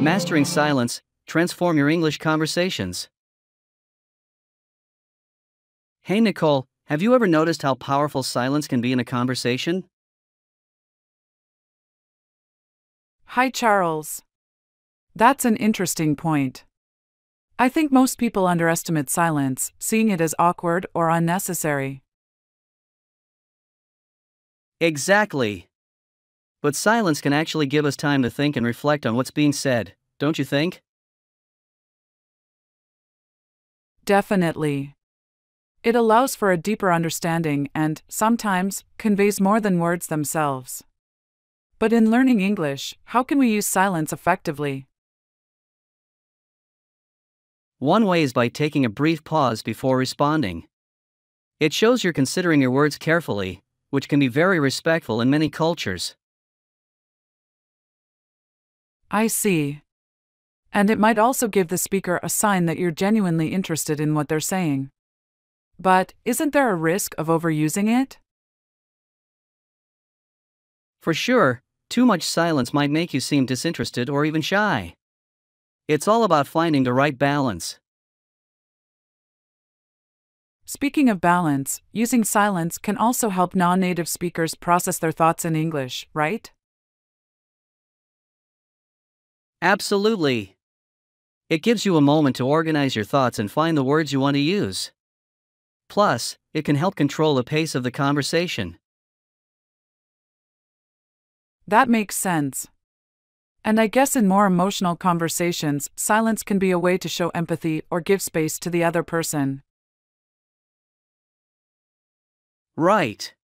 Mastering silence, transform your English conversations. Hey Nicole, have you ever noticed how powerful silence can be in a conversation? Hi Charles. That's an interesting point. I think most people underestimate silence, seeing it as awkward or unnecessary. Exactly. But silence can actually give us time to think and reflect on what's being said, don't you think? Definitely. It allows for a deeper understanding and, sometimes, conveys more than words themselves. But in learning English, how can we use silence effectively? One way is by taking a brief pause before responding. It shows you're considering your words carefully, which can be very respectful in many cultures. I see. And it might also give the speaker a sign that you're genuinely interested in what they're saying. But isn't there a risk of overusing it? For sure, too much silence might make you seem disinterested or even shy. It's all about finding the right balance. Speaking of balance, using silence can also help non-native speakers process their thoughts in English, right? Absolutely. It gives you a moment to organize your thoughts and find the words you want to use. Plus, it can help control the pace of the conversation. That makes sense. And I guess in more emotional conversations, silence can be a way to show empathy or give space to the other person. Right.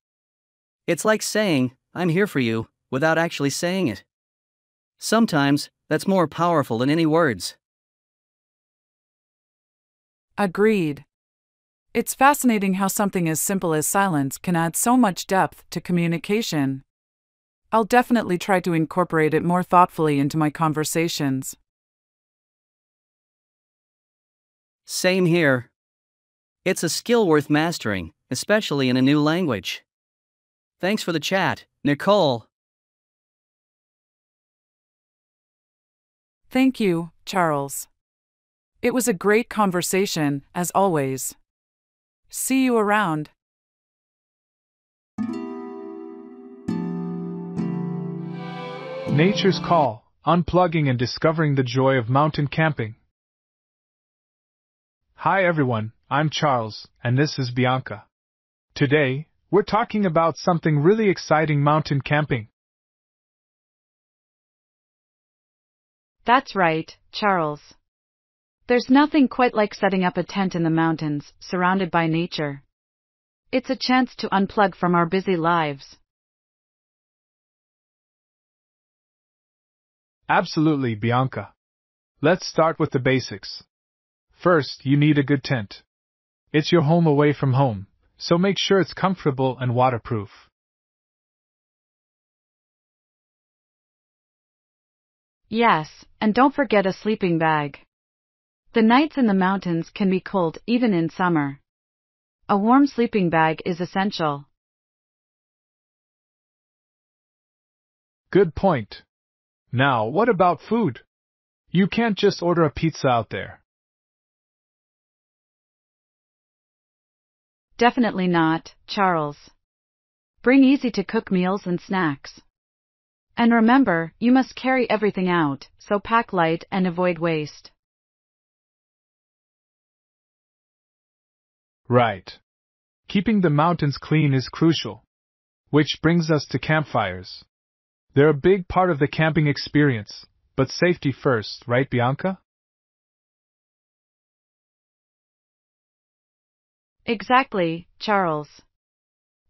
It's like saying, "I'm here for you," without actually saying it. Sometimes, that's more powerful than any words. Agreed. It's fascinating how something as simple as silence can add so much depth to communication. I'll definitely try to incorporate it more thoughtfully into my conversations. Same here. It's a skill worth mastering, especially in a new language. Thanks for the chat, Nicole. Thank you, Charles. It was a great conversation, as always. See you around. Nature's Call, Unplugging and Discovering the Joy of Mountain Camping. Hi everyone, I'm Charles, and this is Bianca. Today, we're talking about something really exciting: mountain camping. That's right, Charles. There's nothing quite like setting up a tent in the mountains, surrounded by nature. It's a chance to unplug from our busy lives. Absolutely, Bianca. Let's start with the basics. First, you need a good tent. It's your home away from home, so make sure it's comfortable and waterproof. Yes, and don't forget a sleeping bag. The nights in the mountains can be cold even in summer. A warm sleeping bag is essential. Good point. Now, what about food? You can't just order a pizza out there. Definitely not, Charles. Bring easy-to-cook meals and snacks. And remember, you must carry everything out, so pack light and avoid waste. Right. Keeping the mountains clean is crucial. Which brings us to campfires. They're a big part of the camping experience, but safety first, right, Bianca? Exactly, Charles.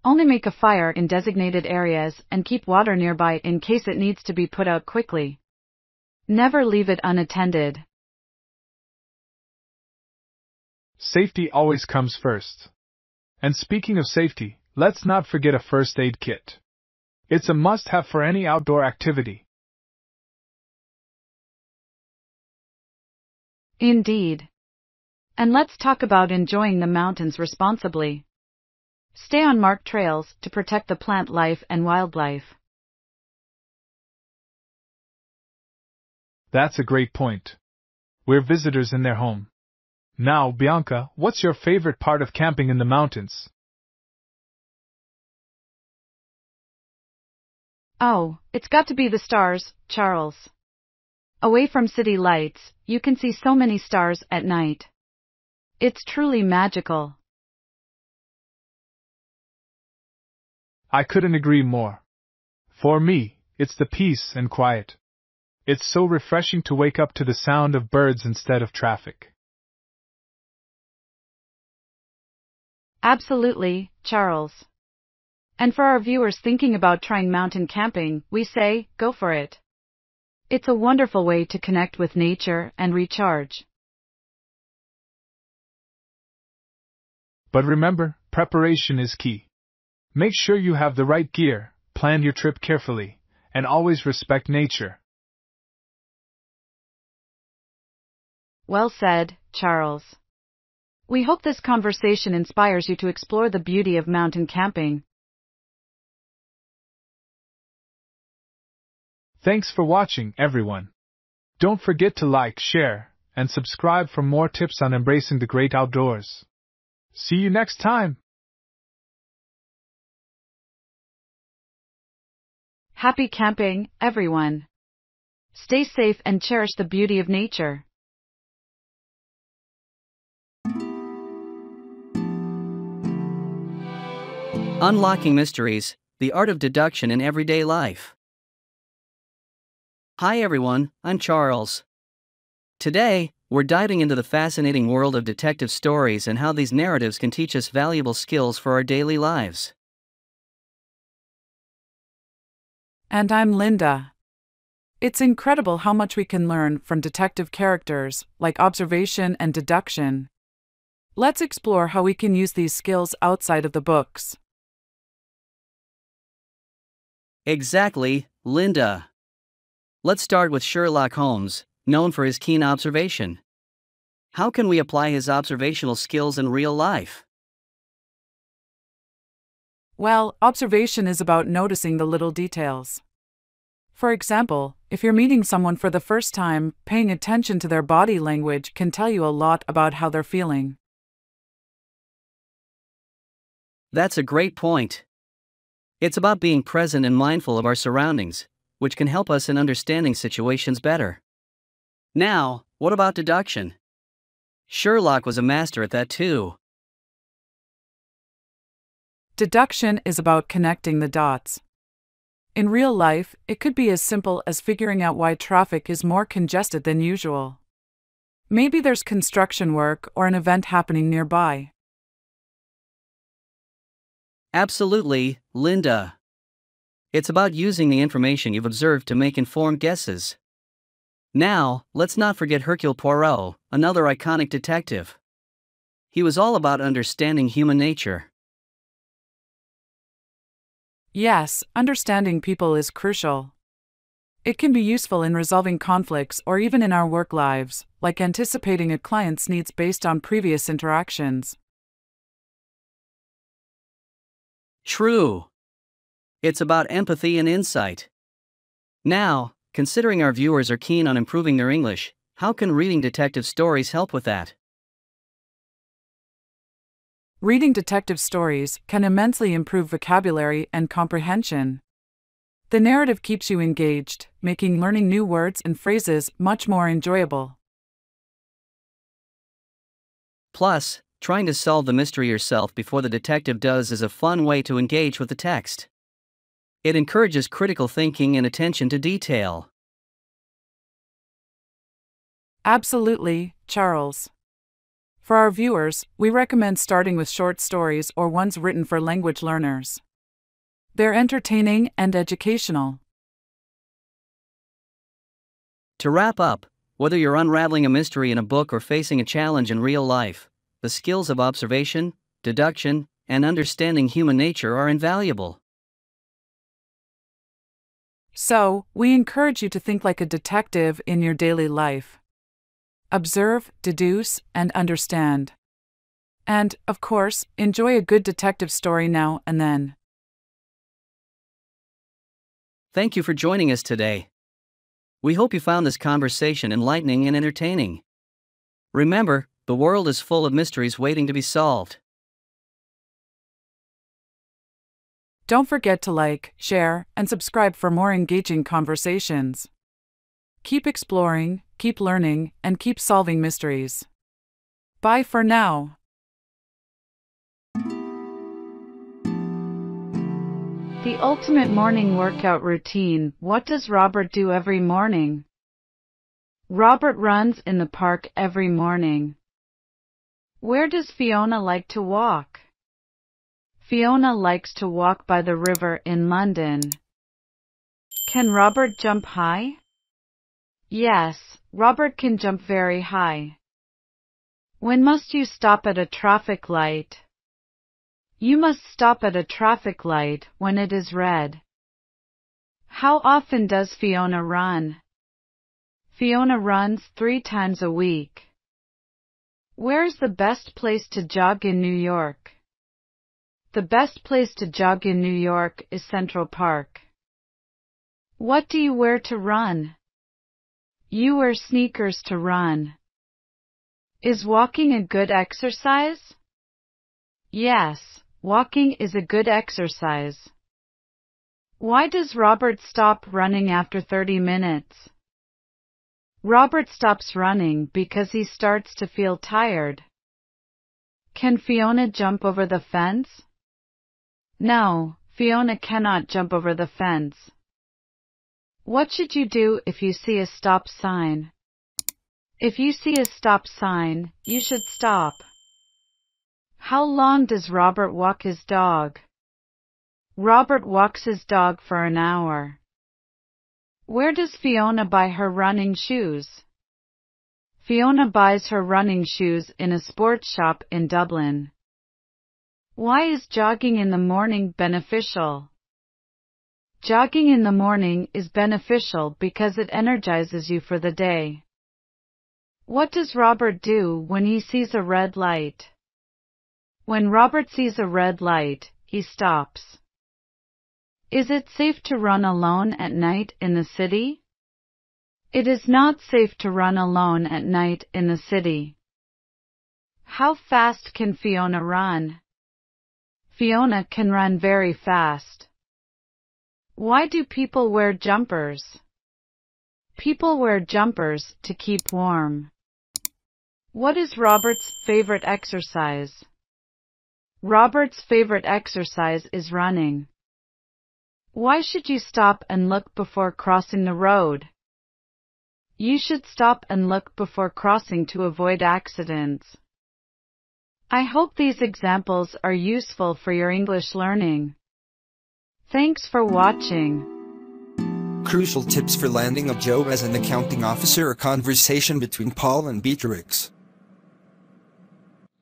Only make a fire in designated areas and keep water nearby in case it needs to be put out quickly. Never leave it unattended. Safety always comes first. And speaking of safety, let's not forget a first aid kit. It's a must-have for any outdoor activity. Indeed. And let's talk about enjoying the mountains responsibly. Stay on marked trails to protect the plant life and wildlife. That's a great point. We're visitors in their home. Now, Bianca, what's your favorite part of camping in the mountains? Oh, it's got to be the stars, Charles. Away from city lights, you can see so many stars at night. It's truly magical. I couldn't agree more. For me, it's the peace and quiet. It's so refreshing to wake up to the sound of birds instead of traffic. Absolutely, Charles. And for our viewers thinking about trying mountain camping, we say, go for it. It's a wonderful way to connect with nature and recharge. But remember, preparation is key. Make sure you have the right gear, plan your trip carefully, and always respect nature. Well said, Charles. We hope this conversation inspires you to explore the beauty of mountain camping. Thanks for watching, everyone. Don't forget to like, share, and subscribe for more tips on embracing the great outdoors. See you next time. Happy camping, everyone. Stay safe and cherish the beauty of nature. Unlocking mysteries, the art of deduction in everyday life. Hi everyone, I'm Charles. Today, we're diving into the fascinating world of detective stories and how these narratives can teach us valuable skills for our daily lives. And I'm Linda. It's incredible how much we can learn from detective characters, like observation and deduction. Let's explore how we can use these skills outside of the books. Exactly, Linda. Let's start with Sherlock Holmes, known for his keen observation. How can we apply his observational skills in real life? Well, observation is about noticing the little details. For example, if you're meeting someone for the first time, paying attention to their body language can tell you a lot about how they're feeling. That's a great point. It's about being present and mindful of our surroundings, which can help us in understanding situations better. Now, what about deduction? Sherlock was a master at that too. Deduction is about connecting the dots. In real life, it could be as simple as figuring out why traffic is more congested than usual. Maybe there's construction work or an event happening nearby. Absolutely, Linda. It's about using the information you've observed to make informed guesses. Now, let's not forget Hercule Poirot, another iconic detective. He was all about understanding human nature. Yes, understanding people is crucial. It can be useful in resolving conflicts or even in our work lives, like anticipating a client's needs based on previous interactions. True. It's about empathy and insight. Now, considering our viewers are keen on improving their English, how can reading detective stories help with that? Reading detective stories can immensely improve vocabulary and comprehension. The narrative keeps you engaged, making learning new words and phrases much more enjoyable. Plus, trying to solve the mystery yourself before the detective does is a fun way to engage with the text. It encourages critical thinking and attention to detail. Absolutely, Charles. For our viewers, we recommend starting with short stories or ones written for language learners. They're entertaining and educational. To wrap up, whether you're unraveling a mystery in a book or facing a challenge in real life, the skills of observation, deduction, and understanding human nature are invaluable. So, we encourage you to think like a detective in your daily life. Observe, deduce, and understand. And, of course, enjoy a good detective story now and then. Thank you for joining us today. We hope you found this conversation enlightening and entertaining. Remember, the world is full of mysteries waiting to be solved. Don't forget to like, share, and subscribe for more engaging conversations. Keep exploring, keep learning, and keep solving mysteries. Bye for now. The ultimate morning workout routine. What does Robert do every morning? Robert runs in the park every morning. Where does Fiona like to walk? Fiona likes to walk by the river in London. Can Robert jump high? Yes, Robert can jump very high. When must you stop at a traffic light? You must stop at a traffic light when it is red. How often does Fiona run? Fiona runs 3 times a week. Where is the best place to jog in New York? The best place to jog in New York is Central Park. What do you wear to run? You wear sneakers to run. Is walking a good exercise? Yes, walking is a good exercise. Why does Robert stop running after 30 minutes? Robert stops running because he starts to feel tired. Can Fiona jump over the fence? No, Fiona cannot jump over the fence. What should you do if you see a stop sign? If you see a stop sign, you should stop. How long does Robert walk his dog? Robert walks his dog for an hour. Where does Fiona buy her running shoes? Fiona buys her running shoes in a sports shop in Dublin. Why is jogging in the morning beneficial? Jogging in the morning is beneficial because it energizes you for the day. What does Robert do when he sees a red light? When Robert sees a red light, he stops. Is it safe to run alone at night in the city? It is not safe to run alone at night in the city. How fast can Fiona run? Fiona can run very fast. Why do people wear jumpers? People wear jumpers to keep warm. What is Robert's favorite exercise? Robert's favorite exercise is running. Why should you stop and look before crossing the road? You should stop and look before crossing to avoid accidents. I hope these examples are useful for your English learning. Thanks for watching. Crucial tips for landing a job as an accounting officer. A conversation between Paul and Beatrix.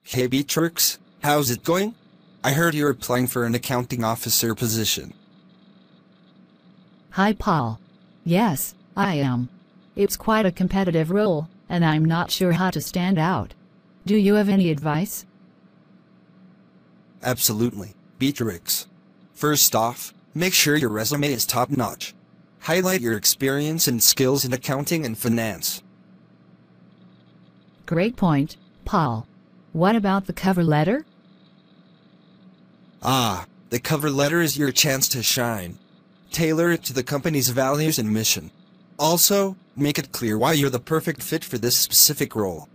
Hey Beatrix, how's it going? I heard you're applying for an accounting officer position. Hi Paul. Yes, I am. It's quite a competitive role, and I'm not sure how to stand out. Do you have any advice? Absolutely, Beatrix. First off, make sure your resume is top-notch. Highlight your experience and skills in accounting and finance. Great point, Paul. What about the cover letter? Ah, the cover letter is your chance to shine. Tailor it to the company's values and mission. Also, make it clear why you're the perfect fit for this specific role.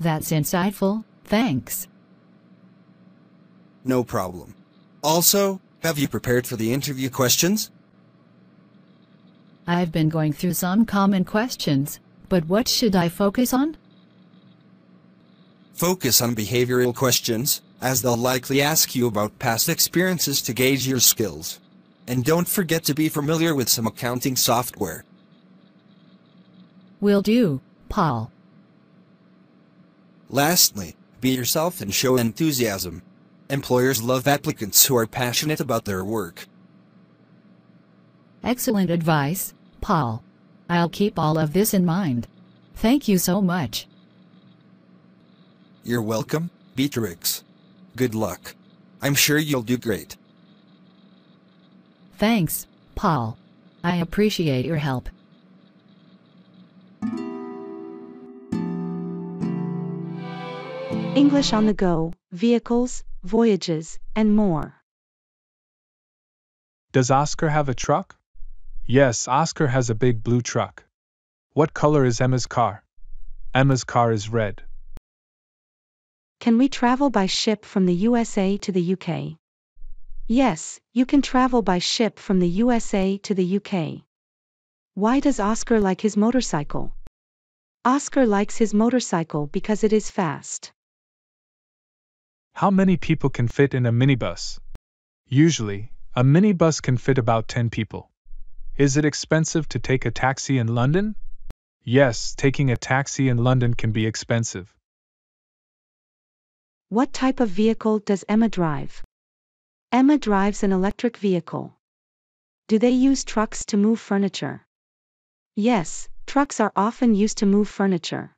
That's insightful, thanks. No problem. Also, have you prepared for the interview questions? I've been going through some common questions, but what should I focus on? Focus on behavioral questions, as they'll likely ask you about past experiences to gauge your skills. And don't forget to be familiar with some accounting software. Will do, Paul. Lastly, be yourself and show enthusiasm. Employers love applicants who are passionate about their work. Excellent advice, Paul. I'll keep all of this in mind. Thank you so much. You're welcome, Beatrix. Good luck. I'm sure you'll do great. Thanks, Paul. I appreciate your help. English on the go, vehicles, voyages, and more. Does Oscar have a truck? Yes, Oscar has a big blue truck. What color is Emma's car? Emma's car is red. Can we travel by ship from the USA to the UK? Yes, you can travel by ship from the USA to the UK. Why does Oscar like his motorcycle? Oscar likes his motorcycle because it is fast. How many people can fit in a minibus? Usually, a minibus can fit about 10 people. Is it expensive to take a taxi in London? Yes, taking a taxi in London can be expensive. What type of vehicle does Emma drive? Emma drives an electric vehicle. Do they use trucks to move furniture? Yes, trucks are often used to move furniture.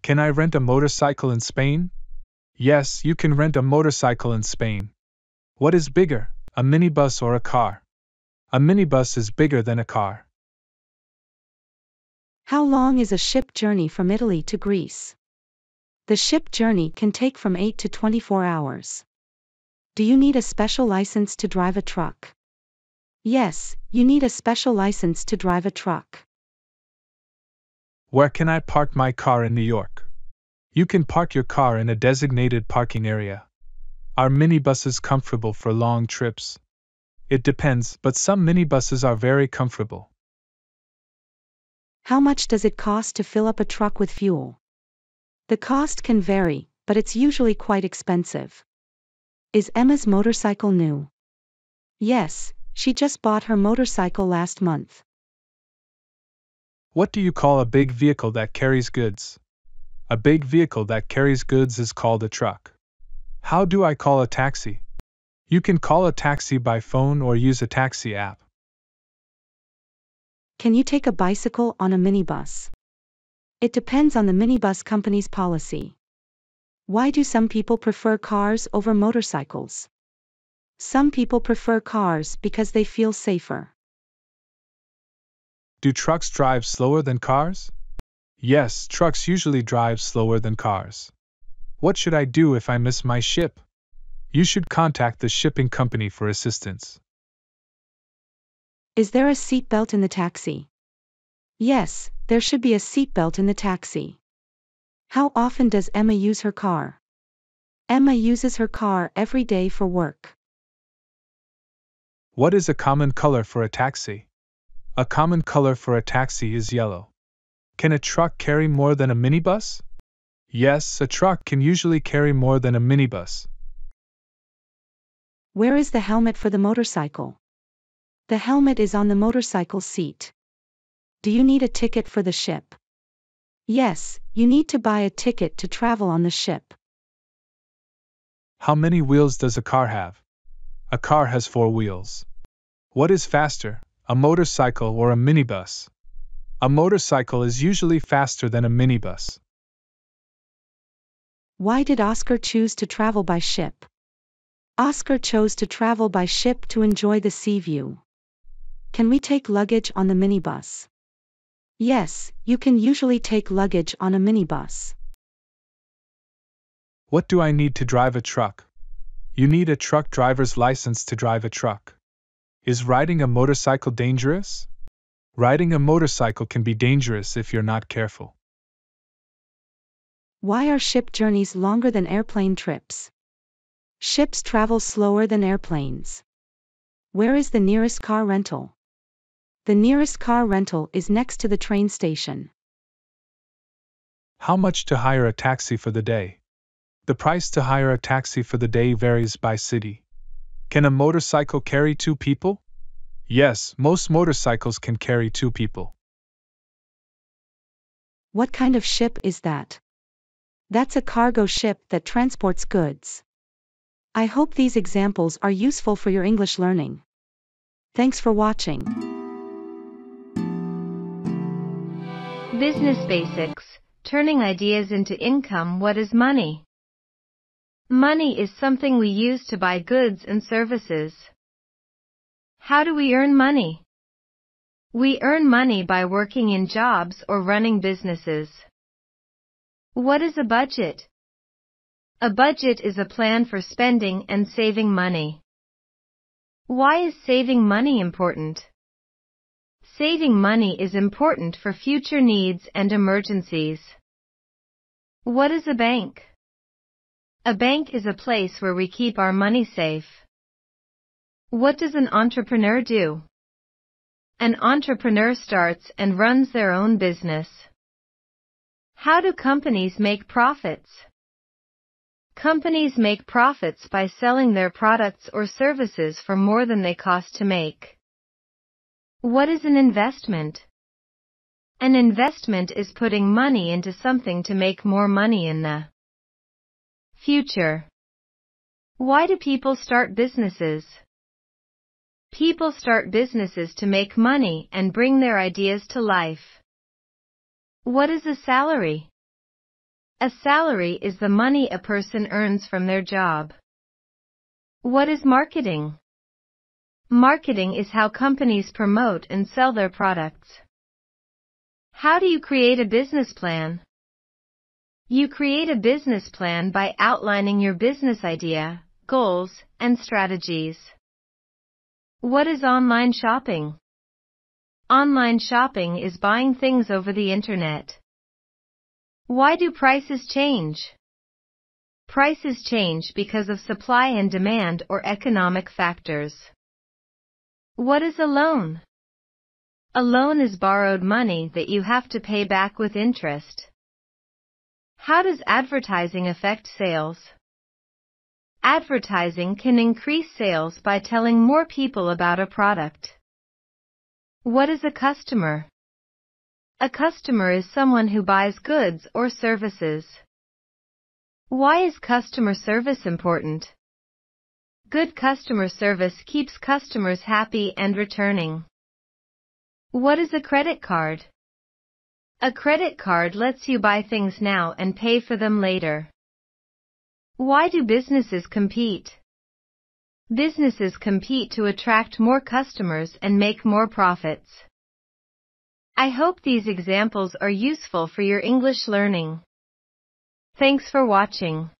Can I rent a motorcycle in Spain? Yes, you can rent a motorcycle in Spain. What is bigger, a minibus or a car? A minibus is bigger than a car. How long is a ship journey from Italy to Greece? The ship journey can take from 8 to 24 hours. Do you need a special license to drive a truck? Yes, you need a special license to drive a truck. Where can I park my car in New York? You can park your car in a designated parking area. Are minibuses comfortable for long trips? It depends, but some minibuses are very comfortable. How much does it cost to fill up a truck with fuel? The cost can vary, but it's usually quite expensive. Is Emma's motorcycle new? Yes, she just bought her motorcycle last month. What do you call a big vehicle that carries goods? A big vehicle that carries goods is called a truck. How do I call a taxi? You can call a taxi by phone or use a taxi app. Can you take a bicycle on a minibus? It depends on the minibus company's policy. Why do some people prefer cars over motorcycles? Some people prefer cars because they feel safer. Do trucks drive slower than cars? Yes, trucks usually drive slower than cars. What should I do if I miss my ship? You should contact the shipping company for assistance. Is there a seatbelt in the taxi? Yes, there should be a seatbelt in the taxi. How often does Emma use her car? Emma uses her car every day for work. What is a common color for a taxi? A common color for a taxi is yellow. Can a truck carry more than a minibus? Yes, a truck can usually carry more than a minibus. Where is the helmet for the motorcycle? The helmet is on the motorcycle seat. Do you need a ticket for the ship? Yes, you need to buy a ticket to travel on the ship. How many wheels does a car have? A car has 4 wheels. What is faster, a motorcycle or a minibus? A motorcycle is usually faster than a minibus. Why did Oscar choose to travel by ship? Oscar chose to travel by ship to enjoy the sea view. Can we take luggage on the minibus? Yes, you can usually take luggage on a minibus. What do I need to drive a truck? You need a truck driver's license to drive a truck. Is riding a motorcycle dangerous? Riding a motorcycle can be dangerous if you're not careful. Why are ship journeys longer than airplane trips? Ships travel slower than airplanes. Where is the nearest car rental? The nearest car rental is next to the train station. How much to hire a taxi for the day? The price to hire a taxi for the day varies by city. Can a motorcycle carry 2 people? Yes, most motorcycles can carry 2 people. What kind of ship is that? That's a cargo ship that transports goods. I hope these examples are useful for your English learning. Thanks for watching. Business basics, turning ideas into income. What is money? Money is something we use to buy goods and services. How do we earn money? We earn money by working in jobs or running businesses. What is a budget? A budget is a plan for spending and saving money. Why is saving money important? Saving money is important for future needs and emergencies. What is a bank? A bank is a place where we keep our money safe. What does an entrepreneur do? An entrepreneur starts and runs their own business. How do companies make profits? Companies make profits by selling their products or services for more than they cost to make. What is an investment? An investment is putting money into something to make more money in the future. Why do people start businesses? People start businesses to make money and bring their ideas to life. What is a salary? A salary is the money a person earns from their job. What is marketing? Marketing is how companies promote and sell their products. How do you create a business plan? You create a business plan by outlining your business idea, goals, and strategies. What is online shopping? Online shopping is buying things over the internet. Why do prices change? Prices change because of supply and demand or economic factors. What is a loan? A loan is borrowed money that you have to pay back with interest. How does advertising affect sales? Advertising can increase sales by telling more people about a product. What is a customer? A customer is someone who buys goods or services. Why is customer service important? Good customer service keeps customers happy and returning. What is a credit card? A credit card lets you buy things now and pay for them later. Why do businesses compete? Businesses compete to attract more customers and make more profits. I hope these examples are useful for your English learning. Thanks for watching.